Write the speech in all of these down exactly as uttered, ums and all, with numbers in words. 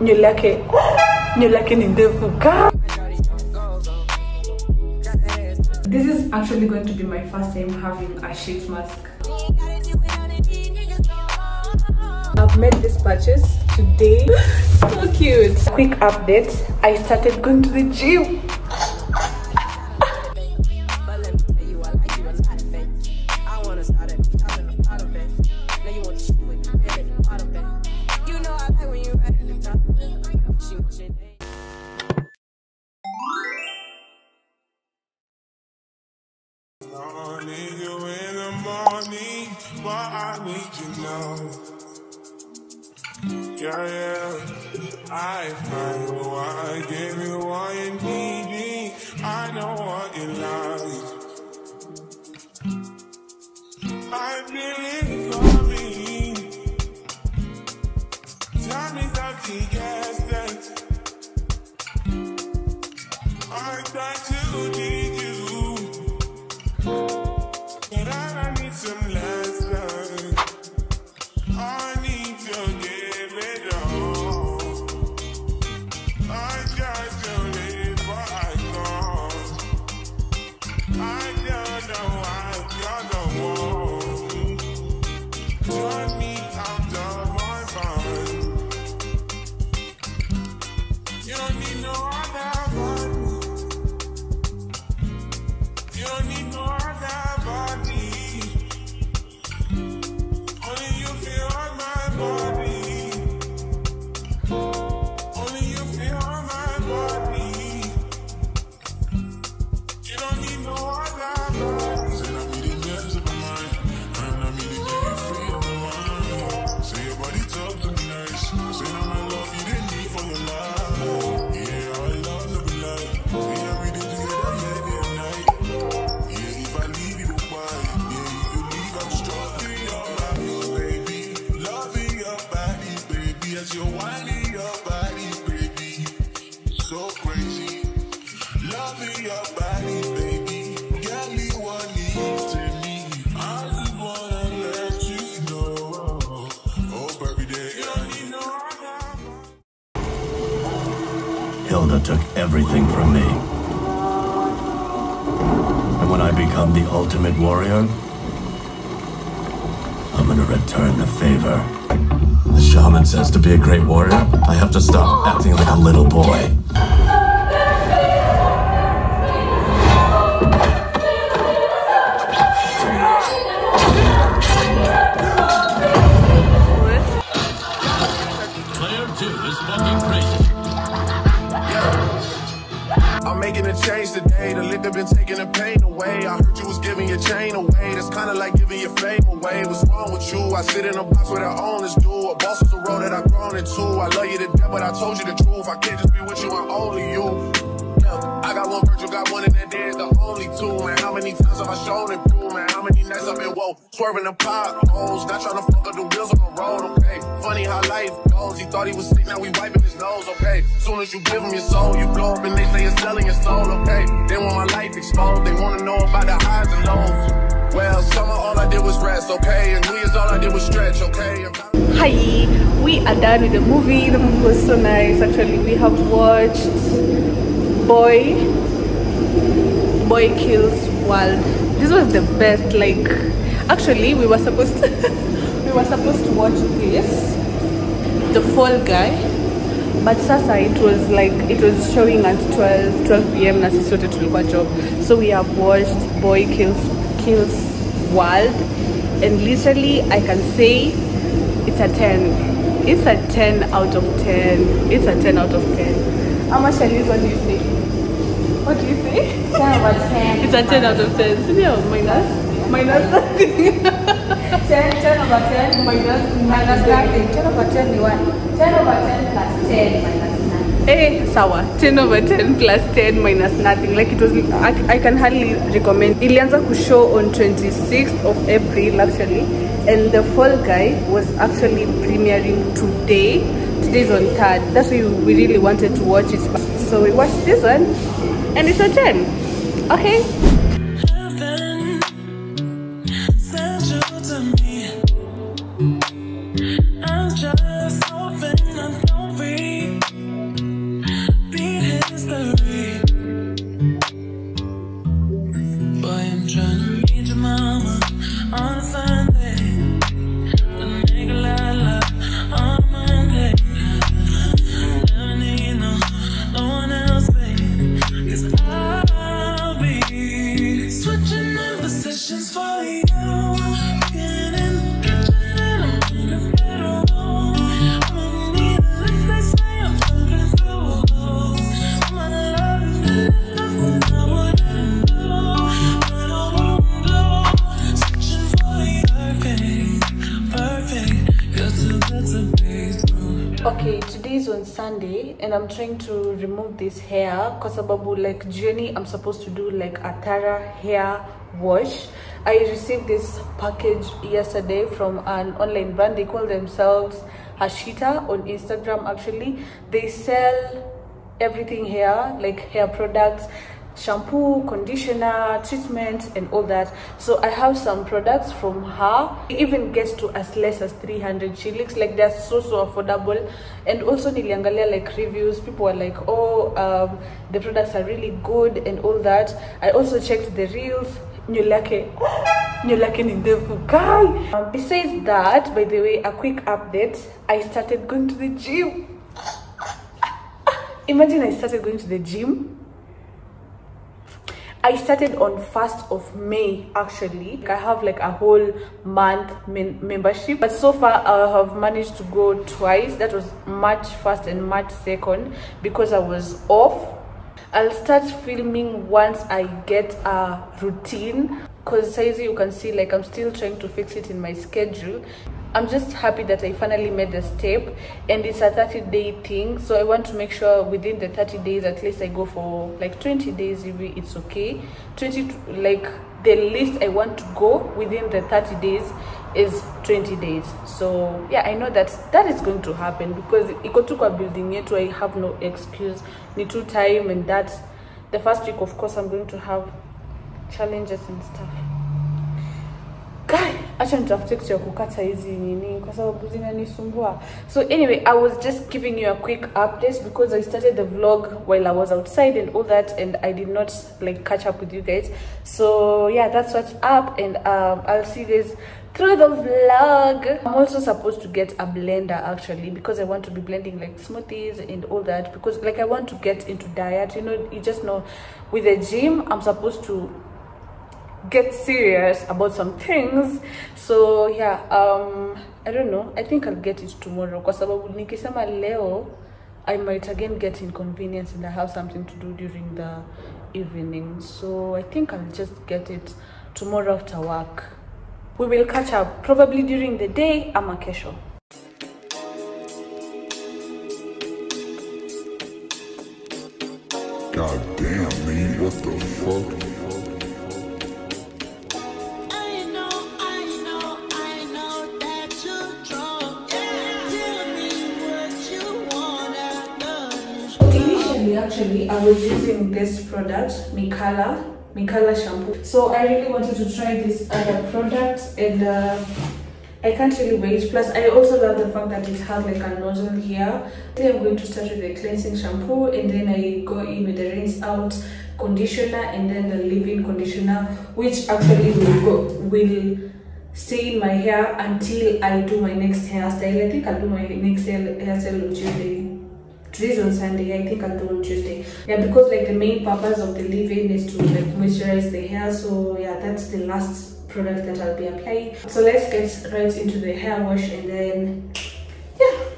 You like it. You like it in the book. This is actually going to be my first time having a sheet mask. I've made this purchase today. So cute. Quick update. I started going to the gym. Hilda took everything from me. And when I become the ultimate warrior, I'm gonna return the favor. The shaman says to be a great warrior, I have to stop acting like a little boy. Today, the liquor been taking the pain away. I heard you was giving your chain away. That's kind of like giving your fame away. What's wrong with you? I sit in a box where the owners do. A boss is a road that I've grown into. I love you to death, but I told you the truth. I can't just be with you, I'm only you. I got one Virgil, got one in that day, the only two. Man, how many times have I shown it through? Man, how many nights I've been woke, swerving the potholes, not trying to fuck up the wheels on the road, okay? Funny how life goes, he thought he was sick, now we wiping his nose, okay? Soon as you give him your soul, you blow up and they say you're selling your soul, okay? They want my life exposed, they want to know about the highs and lows. Well, summer all I did was rest, okay? And New Year's all I did was stretch, okay? Hi, we are done with the movie. The movie was so nice, actually. We have watched Boy, Boy Kills World. This was the best. Like, actually, we were supposed to, we were supposed to watch this, The Fall Guy, but sasa it was like it was showing at twelve p m na sisi wote tulikuwa job, so we have watched Boy Kills Kills World, and literally I can say it's a ten. It's a ten out of ten. It's a ten out of ten. How much I use, what do you say? What do you say? ten over ten. It's a ten out of ten. No, minus. Minus nothing. ten over ten. Minus nothing. Minus nothing. ten over ten. ten over ten plus ten minus nothing. Eh, sawa. ten over ten plus ten minus nothing. Like, it was, I, I can hardly recommend. Ilianza kushow on twenty-sixth of April, actually. And The Fall Guy was actually premiering today. Today's on third. That's why we really wanted to watch it. So we watched this one, and it's a ten. Okay. just for you. Okay, today is on Sunday and I'm trying to remove this hair because about like Jenny, I'm supposed to do like a thorough hair wash. I received this package yesterday from an online brand. They call themselves Hashita on Instagram. Actually, they sell everything hair, like hair products, shampoo, conditioner, treatments and all that. So I have some products from her. It even gets to as less as three hundred shillings. Like, they're so so affordable. And also niliangalia like reviews, people are like, oh um the products are really good and all that. I also checked the reels. Besides that, by the way, a quick update, I started going to the gym. Imagine, I started going to the gym. I started on first of May actually. I have like a whole month membership, but so far I have managed to go twice. That was March first and March second because I was off. I'll start filming once I get a routine, because as you can see, like, I'm still trying to fix it in my schedule. I'm just happy that I finally made the step, and it's a thirty day thing, so I want to make sure within the thirty days at least I go for like twenty days if it's okay. twenty to, like the least I want to go within the thirty days is twenty days. So yeah, I know that that is going to happen because ikotuka building yet, I have no excuse. Need to time, and that the first week of course I'm going to have challenges and stuff. Guy, actually, so anyway, I was just giving you a quick update because I started the vlog while I was outside and all that, and I did not like catch up with you guys. So yeah, that's what's up, and um, I'll see this through the vlog. I'm also supposed to get a blender actually because I want to be blending like smoothies and all that, because like I want to get into diet. You know, you just know with the gym, I'm supposed to get serious about some things. So yeah, um I don't know, I think I'll get it tomorrow because nikisema leo I might again get inconvenienced and I have something to do during the evening, so I think I'll just get it tomorrow after work. We will catch up probably during the day ama kesho. God damn, man, what the fuck. Actually, I was using this product, Mikala, Mikala shampoo. So I really wanted to try this other product, and uh, I can't really wait. Plus, I also love the fact that it has like a nozzle here. Today I'm going to start with the cleansing shampoo, and then I go in with the rinse out conditioner, and then the leave-in conditioner, which actually will go, will stay in my hair until I do my next hairstyle. I think I'll do my next hairstyle on Tuesday. Today's on Sunday, I think I'll do on Tuesday. Yeah, because like the main purpose of the leave-in is to like moisturize the hair. So yeah, that's the last product that I'll be applying. So let's get right into the hair wash, and then yeah.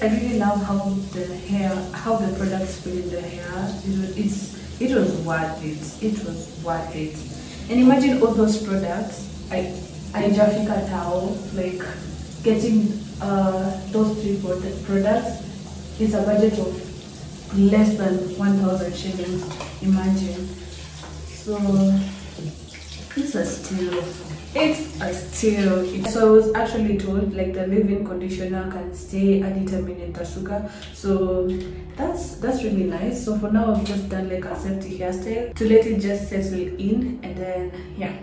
I really love how the hair, how the products feel in the hair. It's It was worth it. It was worth it. And imagine all those products. I I Jafika Tao, like getting uh, those three products is a budget of less than one thousand shillings. Imagine. So it's a steal. It's a steal. So I was actually told like the leave-in conditioner can stay undetermined Tasuka. So that's that's really nice. So for now I've just done like a safety hairstyle to let it just settle in, and then yeah.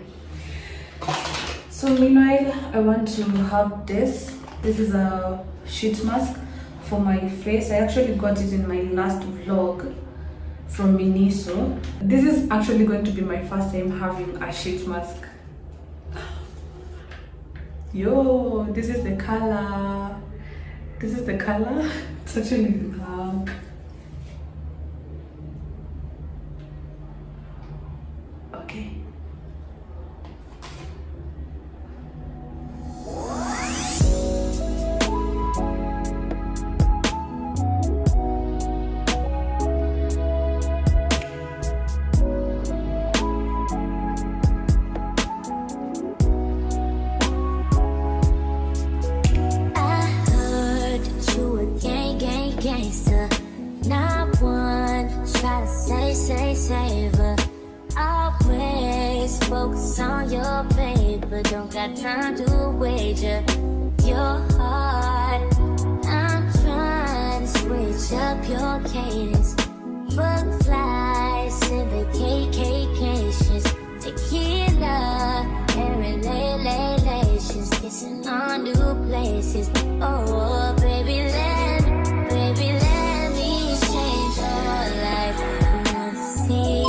So meanwhile I want to have this. This is a sheet mask for my face. I actually got it in my last vlog from Miniso. This is actually going to be my first time having a sheet mask. Yo, this is the color. This is the color. It's actually black. Okay. Time to wager your heart. I'm trying to switch up your cadence. Butterflies in the vacations, tequila and relay-lay-lations, kissing on new places. Oh, baby, let, baby, let me change your life. I wanna see.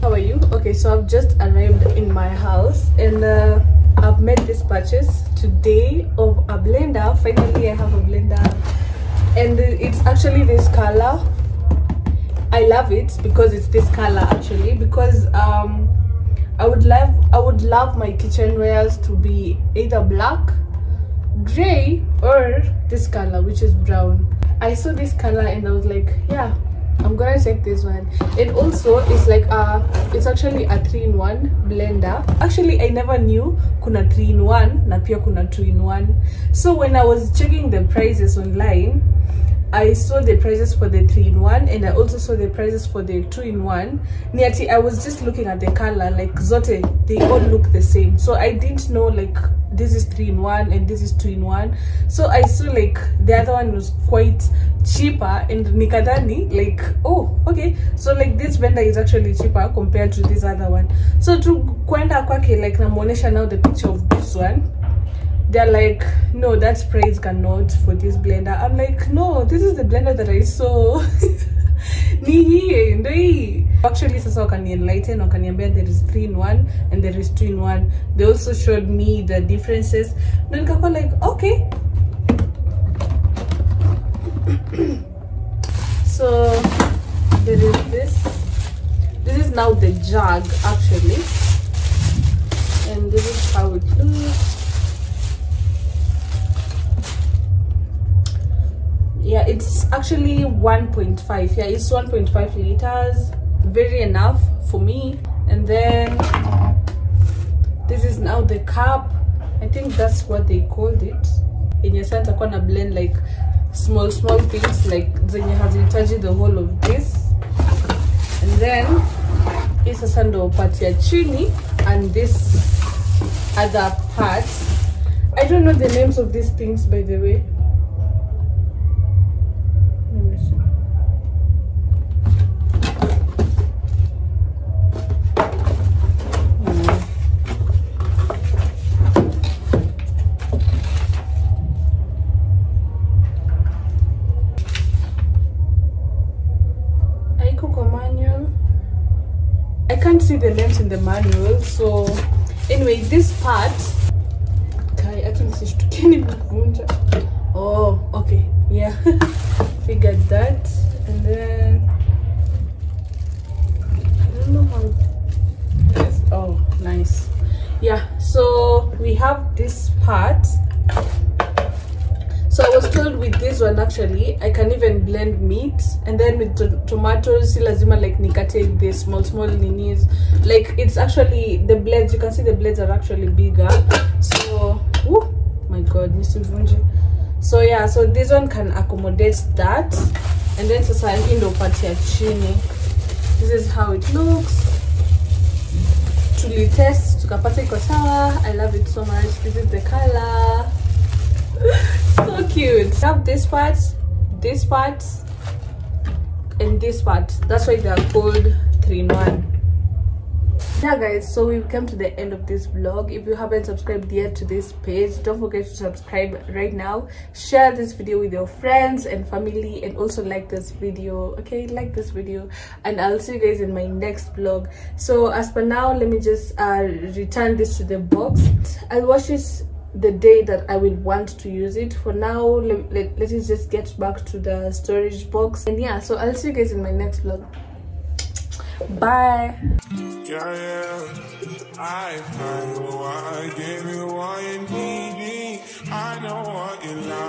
How are you? Okay, so I've just arrived in my house, and uh, I've made this purchase today of a blender. Finally I have a blender, and it's actually this color. I love it because it's this color actually, because um I would love I would love my kitchenwares to be either black, grey, or this color, which is brown. I saw this color and I was like, yeah, I'm gonna take this one. And also it's like uh it's actually a three in one blender. Actually I never knew kuna three in one na pia kuna two in one. So when I was checking the prices online, I saw the prices for the three in one, and I also saw the prices for the two in one. Niati, I was just looking at the color, like zote, they all look the same. So I didn't know like this is three in one and this is two in one. So I saw like the other one was quite cheaper, and nikadani like, oh, okay. So like this blender is actually cheaper compared to this other one. So to kwenda kwake, like namuonesha now the picture of this one. They're like, no, that's price cannot for this blender. I'm like, no, this is the blender that I saw. Ni hii, ndo hii. Actually, sasa wakani enlighten, wakaniambia there is three in one and there is two in one. They also showed me the differences. Na nikakua like, okay. So, there is this. This is now the jug, actually. And this is how it looks. Yeah, it's actually one point five. Yeah, it's one point five liters. Very enough for me. And then this is now the cup. I think that's what they called it. In your center corner blend like small small things like then you have to the whole of this. And then it's a sandal patia chini and this other part. I don't know the names of these things, by the way. I can't see the names in the manual, so anyway, this part. Okay, I can see. Oh, okay, yeah, figured that. And then I don't know how. Yes. Oh, nice. Yeah, so we have this part. So I was told with this one actually I can even blend meat, and then with to tomatoes silazima like nikate the small small ninis. Like it's actually the blades, you can see the blades are actually bigger. So oh my god, so yeah, so this one can accommodate that. And then society ndo patia chini. This is how it looks. Truly test tukapata iko sawa. I love it so much. This is the color. So cute. I have this part, this part, and this part. That's why they are called three in one. Yeah guys, so we've come to the end of this vlog. If you haven't subscribed yet to this page, don't forget to subscribe right now. Share this video with your friends and family, and also like this video. Okay, like this video, and I'll see you guys in my next vlog. So as for now, let me just uh, return this to the box. I'll wash this the day that I would want to use it. For now, let, let, let us just get back to the storage box. And yeah, so I'll see you guys in my next vlog. Bye. Yeah, yeah. I find what I gave you, what you need me. I know what you like.